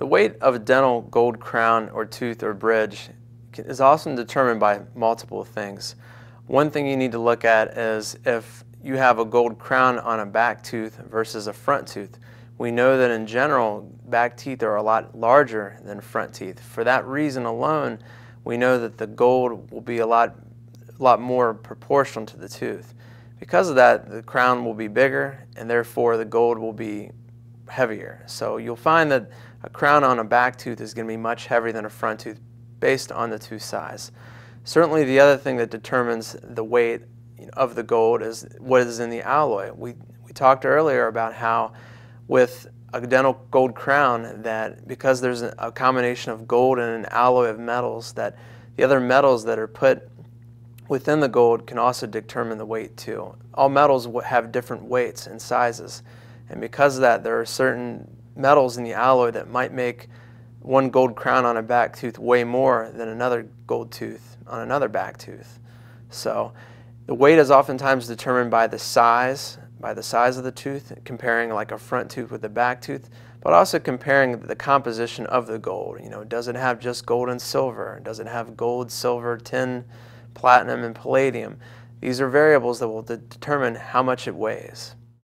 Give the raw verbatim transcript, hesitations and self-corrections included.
The weight of a dental gold crown or tooth or bridge is often determined by multiple things. One thing you need to look at is if you have a gold crown on a back tooth versus a front tooth. We know that in general, back teeth are a lot larger than front teeth. For that reason alone, we know that the gold will be a lot, a lot more proportional to the tooth. Because of that, the crown will be bigger and therefore the gold will be heavier. So you'll find that a crown on a back tooth is going to be much heavier than a front tooth based on the tooth size. Certainly the other thing that determines the weight of the gold is what is in the alloy. We, we talked earlier about how with a dental gold crown that because there's a combination of gold and an alloy of metals, that the other metals that are put within the gold can also determine the weight too. All metals have different weights and sizes, and because of that there are certain metals in the alloy that might make one gold crown on a back tooth weigh more than another gold tooth on another back tooth. So the weight is oftentimes determined by the size, by the size of the tooth, comparing like a front tooth with a back tooth, but also comparing the composition of the gold. You know, does it have just gold and silver? Does it have gold, silver, tin, platinum, and palladium? These are variables that will de- determine how much it weighs.